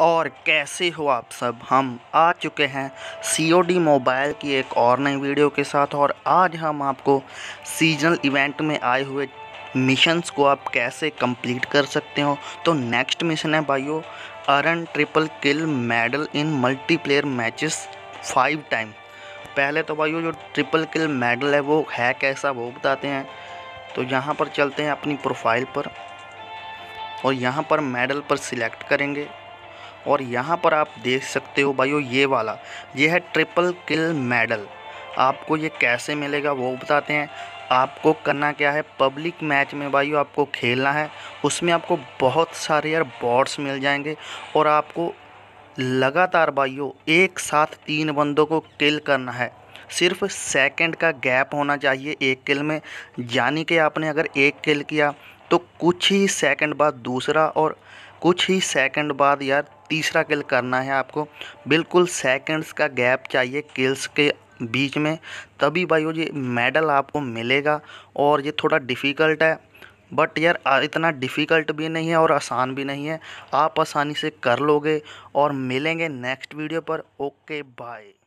और कैसे हो आप सब। हम आ चुके हैं COD मोबाइल की एक और नई वीडियो के साथ, और आज हम आपको सीजनल इवेंट में आए हुए मिशंस को आप कैसे कंप्लीट कर सकते हो। तो नेक्स्ट मिशन है भाइयों, earn triple kill medal in multiplayer matches 5 time. पहले तो भाइयों जो ट्रिपल किल मेडल है वो है कैसा वो बताते हैं। तो यहाँ पर चलते हैं अपनी प्रोफाइल पर और यहाँ पर मेडल पर सिलेक्ट करेंगे और यहाँ पर आप देख सकते हो भाइयों ये वाला, ये है ट्रिपल किल मेडल। आपको ये कैसे मिलेगा वो बताते हैं। आपको करना क्या है, पब्लिक मैच में भाइयों आपको खेलना है। उसमें आपको बहुत सारे यार बॉट्स मिल जाएंगे और आपको लगातार भाइयों एक साथ 3 बंदों को किल करना है। सिर्फ सेकंड का गैप होना चाहिए एक किल में, यानी कि आपने अगर एक किल किया तो कुछ ही सेकंड बाद दूसरा और कुछ ही सेकंड बाद यार तीसरा किल करना है आपको। बिल्कुल सेकंड्स का गैप चाहिए किल्स के बीच में, तभी भाइयों ये मेडल आपको मिलेगा। और ये थोड़ा डिफ़िकल्ट है, बट यार इतना डिफ़िकल्ट भी नहीं है और आसान भी नहीं है, आप आसानी से कर लोगे। और मिलेंगे नेक्स्ट वीडियो पर। Okay bye.